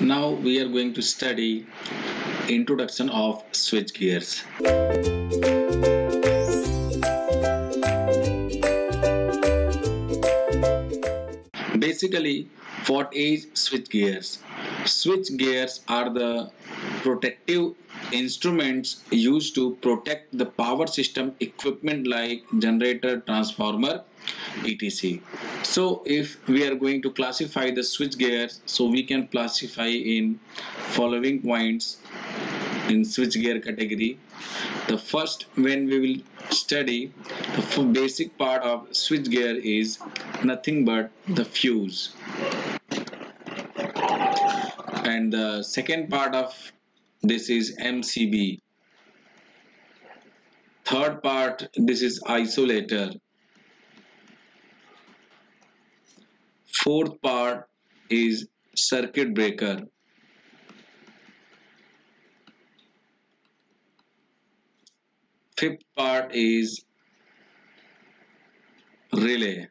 Now we are going to study introduction of switch gears. Basically, what is switch gears? Switch gears are the protective instruments used to protect the power system equipment like generator, transformer, etc. So if we are going to classify the switch gears, so we can classify in following points in switch gear category. The first, when we will study the basic part of switch gear, is nothing but the fuse. And the second part of this is MCB. Third part, this is isolator. Fourth part is circuit breaker. Fifth part is relay.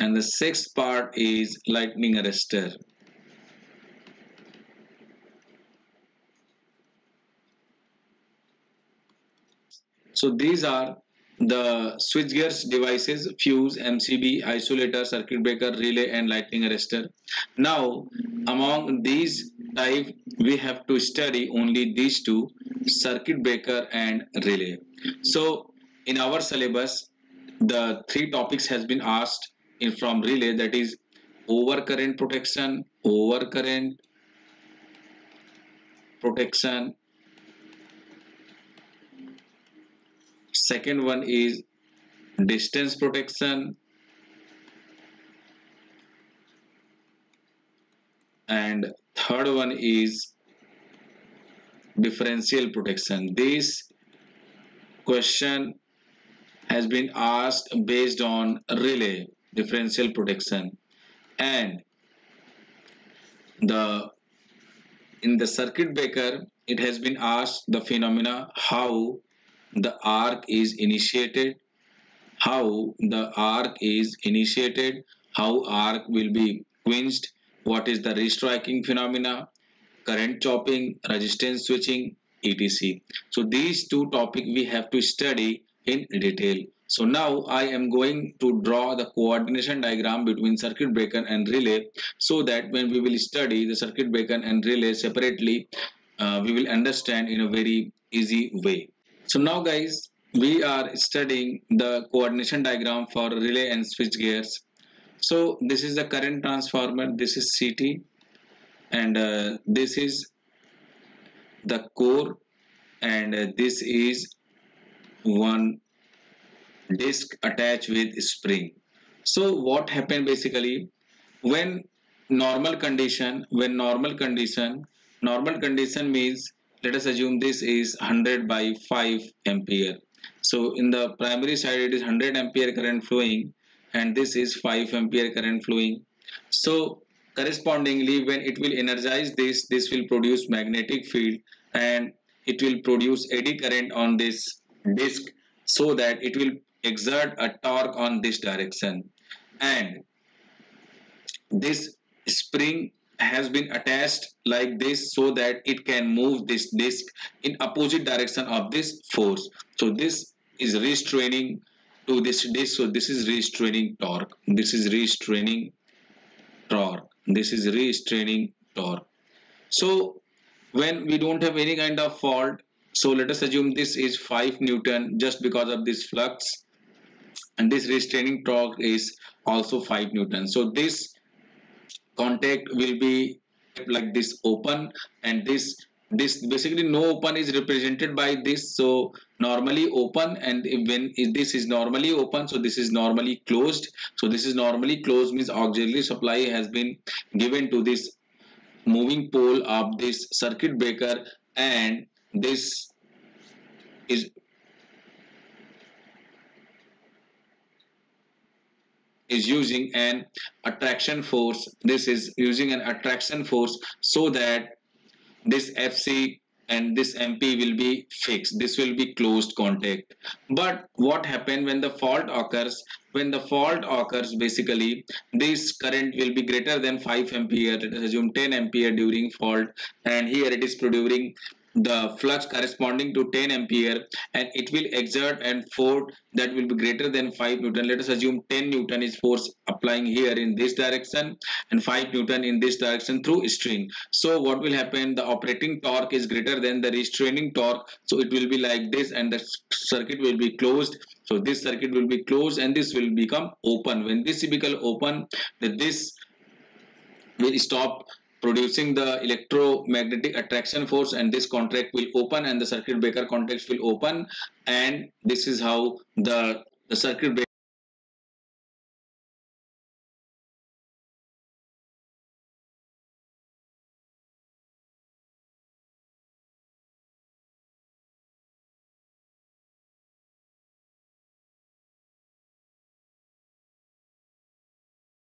And the sixth part is lightning arrestor. So these are the switchgear devices: fuse, MCB, isolator, circuit breaker, relay, and lightning arrestor. Now, among these type, we have to study only these two, circuit breaker and relay. So, in our syllabus, the three topics has been asked from relay, that is overcurrent protection, Second one is distance protection, and third one is differential protection. This question has been asked based on relay differential protection, and in the circuit breaker it has been asked the phenomena how the arc is initiated, how arc will be quenched, what is the restriking phenomena, current chopping, resistance switching, etc. So these two topics we have to study in detail. So now I am going to draw the coordination diagram between circuit breaker and relay, so that when we will study the circuit breaker and relay separately, we will understand in a very easy way. So now guys, we are studying the coordination diagram for relay and switch gears. So this is the current transformer, this is CT, and this is the core, and this is one disc attached with spring. So what happened basically, when normal condition means, let us assume this is 100 by 5 ampere. So in the primary side it is 100 ampere current flowing, and this is 5 ampere current flowing. So correspondingly, when it will energize this, this will produce magnetic field, and it will produce eddy current on this disc, so that it will exert a torque on this direction. And this spring has been attached like this, so that it can move this disc in opposite direction of this force. So this is restraining to this disc, so this is restraining torque, this is restraining torque. So when we don't have any kind of fault, so let us assume this is 5 Newton, just because of this flux, and this restraining torque is also 5 Newton. So this contact will be like this open, and this basically no open is represented by this. So normally open, and when this is normally open, so this is normally closed. So this is normally closed means auxiliary supply has been given to this moving pole of this circuit breaker, and this is using an attraction force, so that this FC and this MP will be fixed. This will be closed contact. But what happens when the fault occurs? When the fault occurs, basically this current will be greater than 5 ampere. Let us assume 10 ampere during fault, and here it is producing the flux corresponding to 10 ampere, and it will exert and force that will be greater than 5 newton. Let us assume 10 newton is force applying here in this direction and 5 newton in this direction through string. So what will happen? The operating torque is greater than the restraining torque, so it will be like this, and the circuit will be closed. So this circuit will be closed and this will become open. When this becomes open, this will stop producing the electromagnetic attraction force, and this contact will open and the circuit breaker contacts will open, and this is how the circuit breaker